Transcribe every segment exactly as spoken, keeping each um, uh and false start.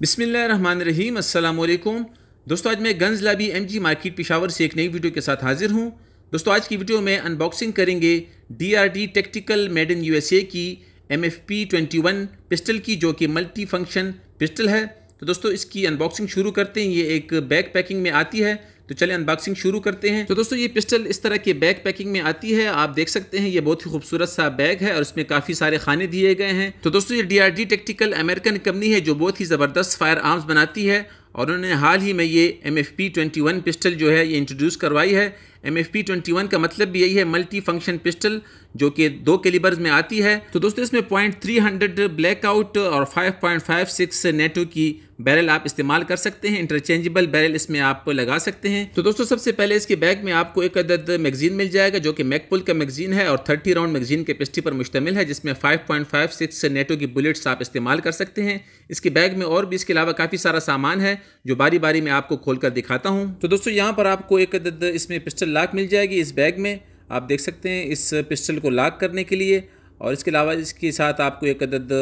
बिस्मिल्लाहिर्रहमानिर्रहीम, अस्सलाम वालेकुम दोस्तों। आज मैं गन्स लाबी एमजी मार्केट पिशावर से एक नई वीडियो के साथ हाजिर हूं। दोस्तों आज की वीडियो में अनबॉक्सिंग करेंगे DRD tactical made in USA की M F P twenty one pistol की, जो कि मल्टी फंक्शन पिस्टल है। तो दोस्तों इसकी अनबॉक्सिंग शुरू करते हैं। ये एक बैग पैकिंग में आती है, तो चलिए अनबॉक्सिंग शुरू करते हैं। तो दोस्तों ये पिस्टल इस तरह के बैग पैकिंग में आती है, आप देख सकते हैं। ये बहुत ही खूबसूरत सा बैग है और इसमें काफ़ी सारे खाने दिए गए हैं। तो दोस्तों ये डीआरडी टैक्टिकल अमेरिकन कंपनी है जो बहुत ही ज़बरदस्त फायर आर्म्स बनाती है और उन्होंने हाल ही में ये M F P twenty one pistol जो है ये इंट्रोड्यूस करवाई है। M F P twenty one का मतलब भी यही है, मल्टी फंक्शन पिस्टल, जो कि दो कैलिबर्स में आती है। तो दोस्तों इसमें पॉइंट थ्री हंड्रेड ब्लैकआउट और five point fifty six NATO की बैरल आप इस्तेमाल कर सकते हैं। इंटरचेंजेबल बैरल इसमें आप लगा सकते हैं। तो दोस्तों सबसे पहले इसके बैग में आपको एक अदद मैगजीन मिल जाएगा, जो कि मैगपुल का मैगजीन है और थर्टी राउंड मैगजीन के पिस्टल पर मुश्तमिल है, जिसमें five point fifty six NATO की बुलेट्स आप इस्तेमाल कर सकते हैं। इसके बैग में और भी इसके अलावा काफ़ी सारा सामान है, जो बारी बारी में आपको खोल कर दिखाता हूँ। तो दोस्तों यहाँ पर आपको एक अदद इसमें पिस्टल लाक मिल जाएगी। इस बैग में आप देख सकते हैं इस पिस्टल को लाक करने के लिए, और इसके अलावा इसके साथ आपको एक अदद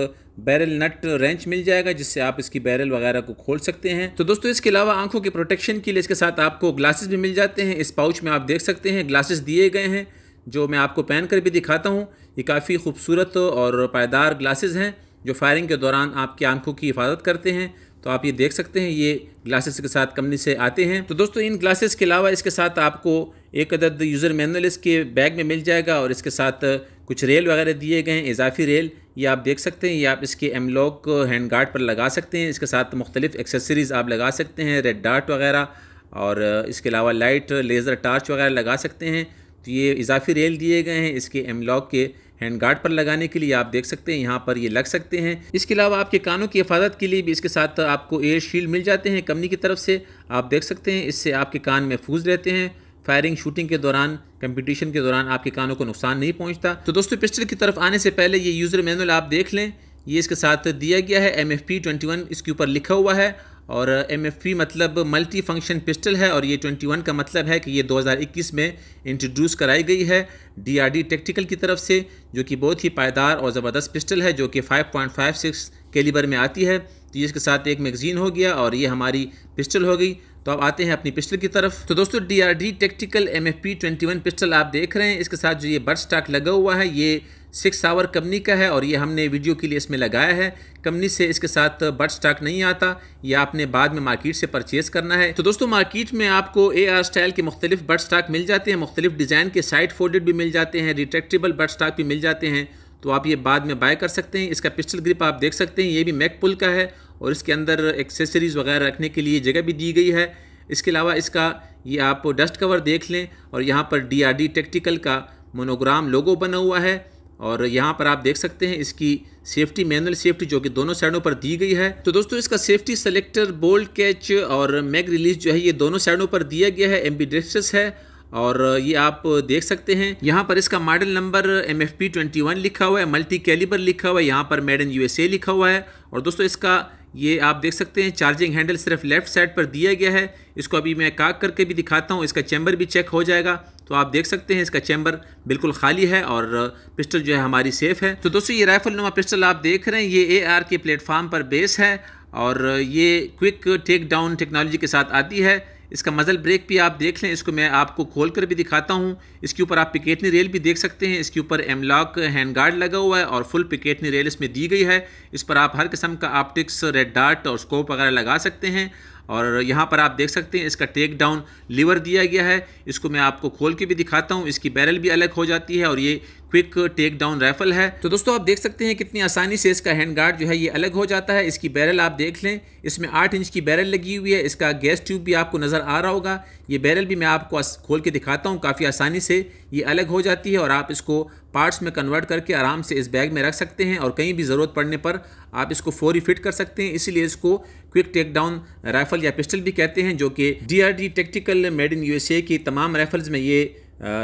बैरल नट रेंच मिल जाएगा, जिससे आप इसकी बैरल वगैरह को खोल सकते हैं। तो दोस्तों इसके अलावा आंखों के प्रोटेक्शन के लिए इसके साथ आपको ग्लासेस भी मिल जाते हैं। इस पाउच में आप देख सकते हैं ग्लासेस दिए गए हैं, जो मैं आपको पहन कर भी दिखाता हूँ। ये काफ़ी खूबसूरत और पायदार ग्लासेस हैं, जो फायरिंग के दौरान आपकी आंखों की हिफाजत करते हैं। तो आप ये देख सकते हैं ये ग्लासेस के साथ कंपनी से आते हैं। तो दोस्तों इन ग्लासेस के अलावा इसके साथ आपको एक अदद यूज़र मैनुअल इसके बैग में मिल जाएगा, और इसके साथ कुछ रेल वगैरह दिए गए हैं, इजाफी रेल। ये आप देख सकते हैं, ये आप इसके एम लॉक हैंड गार्ड पर लगा सकते हैं। इसके साथ मुख्तलिफ़ एक्सेसरीज़ आप लगा सकते हैं, रेड डार्ट वगैरह, और इसके अलावा लाइट लेज़र टार्च वगैरह लगा सकते हैं। तो ये इजाफी रेल दिए गए हैं इसके एम लॉक के हैंड गार्ड पर लगाने के लिए। आप देख सकते हैं यहाँ पर ये लग सकते हैं। इसके अलावा आपके कानों की हिफाजत के लिए भी इसके साथ आपको एयर शील्ड मिल जाते हैं कंपनी की तरफ से। आप देख सकते हैं इससे आपके कान महफूज रहते हैं। फायरिंग शूटिंग के दौरान, कंपटीशन के दौरान आपके कानों को नुकसान नहीं पहुँचता। तो दोस्तों पिस्टल की तरफ आने से पहले ये यूज़र मैनुअल आप देख लें। ये इसके साथ दिया गया है M F P twenty one, इसके ऊपर लिखा हुआ है, और एम एफ पी मतलब मल्टी फंक्शन पिस्टल है, और ये ट्वेंटी वन का मतलब है कि ये दो हज़ार इक्कीस में इंट्रोड्यूस कराई गई है डीआरडी टैक्टिकल की तरफ से, जो कि बहुत ही पायदार और ज़बरदस्त पिस्टल है, जो कि five point fifty six calibre में आती है। तो ये इसके साथ एक मैगजीन हो गया और ये हमारी पिस्टल हो गई। तो अब आते हैं अपनी पिस्टल की तरफ। तो दोस्तों DRD tactical M F P twenty one pistol आप देख रहे हैं। इसके साथ जो ये बर्स्ट स्टॉक लगा हुआ है ये सिक्स आवर कंपनी का है, और ये हमने वीडियो के लिए इसमें लगाया है। कंपनी से इसके साथ बर्ड स्टॉक नहीं आता, ये आपने बाद में मार्केट से परचेज़ करना है। तो दोस्तों मार्केट में आपको ए आर स्टाइल के मुख्तलिफ बर्ड स्टॉक मिल जाते हैं, मुख्तलिफ डिज़ाइन के साइड फोल्डेड भी मिल जाते हैं, रिट्रैक्टेबल बर्ड स्टॉक भी मिल जाते हैं। तो आप ये बाद में बाय कर सकते हैं। इसका पिस्टल ग्रिप आप देख सकते हैं, ये भी मैगपुल का है, और इसके अंदर एक्सेसरीज़ वगैरह रखने के लिए जगह भी दी गई है। इसके अलावा इसका ये आप डस्ट कवर देख लें, और यहाँ पर डी आर डी टैक्टिकल का मोनोग्राम लोगो बना हुआ है, और यहाँ पर आप देख सकते हैं इसकी सेफ्टी मैनुअल सेफ्टी जो कि दोनों साइडों पर दी गई है। तो दोस्तों इसका सेफ्टी सेलेक्टर, बोल्ट कैच और मैग रिलीज जो है ये दोनों साइडों पर दिया गया है। एम्बिडेक्स है, और ये आप देख सकते हैं। यहाँ पर इसका model number M F P twenty one लिखा हुआ है, मल्टी कैलिबर लिखा हुआ है, यहाँ पर मेड इन यूएसए लिखा हुआ है। और दोस्तों इसका ये आप देख सकते हैं चार्जिंग हैंडल सिर्फ लेफ्ट साइड पर दिया गया है। इसको अभी मैं काट करके भी दिखाता हूँ, इसका चैम्बर भी चेक हो जाएगा। तो आप देख सकते हैं इसका चैम्बर बिल्कुल खाली है और पिस्टल जो है हमारी सेफ़ है। तो दोस्तों ये राइफल नुमा पिस्टल आप देख रहे हैं, ये ए आर के प्लेटफार्म पर बेस है, और ये क्विक टेक डाउन टेक्नोलॉजी के साथ आती है। इसका मज़ल ब्रेक भी आप देख लें, इसको मैं आपको खोल कर भी दिखाता हूँ। इसके ऊपर आप पिकेटनी रेल भी देख सकते हैं, इसके ऊपर एम लॉक हैंड गार्ड लगा हुआ है, और फुल पिकेटनी रेल इसमें दी गई है। इस पर आप हर किस्म का ऑप्टिक्स, रेड डार्ट और स्कोप वगैरह लगा सकते हैं। और यहाँ पर आप देख सकते हैं इसका टेक डाउन लीवर दिया गया है, इसको मैं आपको खोल के भी दिखाता हूँ। इसकी बैरल भी अलग हो जाती है, और ये क्विक टेक डाउन राइफल है। तो दोस्तों आप देख सकते हैं कितनी आसानी से इसका हैंड गार्ड जो है ये अलग हो जाता है। इसकी बैरल आप देख लें, इसमें आठ इंच की बैरल लगी हुई है। इसका गैस ट्यूब भी आपको नज़र आ रहा होगा, ये बैरल भी मैं आपको खोल के दिखाता हूँ। काफ़ी आसानी से ये अलग हो जाती है, और आप इसको पार्ट्स में कन्वर्ट करके आराम से इस बैग में रख सकते हैं, और कहीं भी ज़रूरत पड़ने पर आप इसको फौरी फिट कर सकते हैं। इसीलिए इसको क्विक टेक डाउन राइफ़ल या पिस्टल भी कहते हैं, जो कि DRD tactical made in USA की तमाम राइफल्स में ये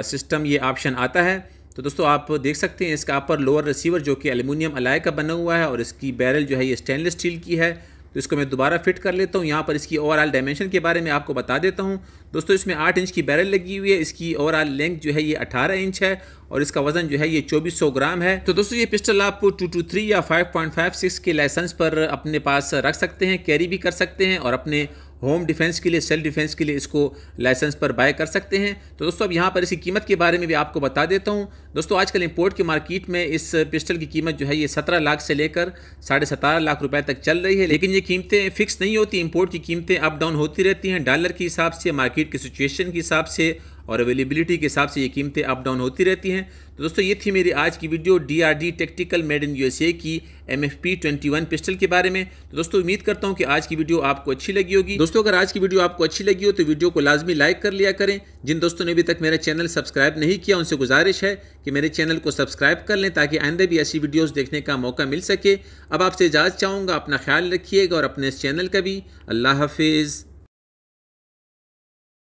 सिस्टम, ये ऑप्शन आता है। तो दोस्तों आप देख सकते हैं इसका अपर लोअर रिसीवर जो कि एल्यूमिनियम अलाय का बना हुआ है, और इसकी बैरल जो है ये स्टेनलेस स्टील की है। तो इसको मैं दोबारा फिट कर लेता हूँ। यहाँ पर इसकी ओवरऑल डायमेंशन के बारे में आपको बता देता हूँ दोस्तों। इसमें आठ इंच की बैरल लगी हुई है, इसकी ओवरऑल लेंथ जो है ये अठारह इंच है और इसका वजन जो है ये चौबीस सौ ग्राम है। तो दोस्तों ये पिस्टल आप टू टू थ्री या फाइव पॉइंट फाइव सिक्स के लाइसेंस पर अपने पास रख सकते हैं, कैरी भी कर सकते हैं और अपने होम डिफेंस के लिए, सेल्फ डिफेंस के लिए इसको लाइसेंस पर बाय कर सकते हैं। तो दोस्तों अब यहाँ पर इसकी कीमत के बारे में भी आपको बता देता हूँ। दोस्तों आजकल इंपोर्ट की मार्केट में इस पिस्टल की कीमत जो है ये सत्रह लाख से लेकर साढ़े सत्रह लाख रुपए तक चल रही है, लेकिन ये कीमतें फिक्स नहीं होती। इंपोर्ट की कीमतें अप डाउन होती रहती हैं, डॉलर के हिसाब से, मार्केट की सिचुएशन के हिसाब से और अवेलेबिलिटी के हिसाब से ये कीमतें अप डाउन होती रहती हैं। तो दोस्तों ये थी मेरी आज की video DRD tactical made in USA की M F P twenty one pistol के बारे में। तो दोस्तों उम्मीद करता हूँ कि आज की वीडियो आपको अच्छी लगी होगी। दोस्तों अगर आज की वीडियो आपको अच्छी लगी हो तो वीडियो को लाजमी लाइक कर लिया करें। जिन दोस्तों ने अभी तक मेरा चैनल सब्सक्राइब नहीं किया उनसे गुजारिश है कि मेरे चैनल को सब्सक्राइब कर लें ताकि आइंदा भी ऐसी वीडियोस देखने का मौका मिल सके। अब आपसे इजाज़त चाहूँगा, अपना ख्याल रखिएगा और अपने इस चैनल का भी। अल्लाह हाफिज़।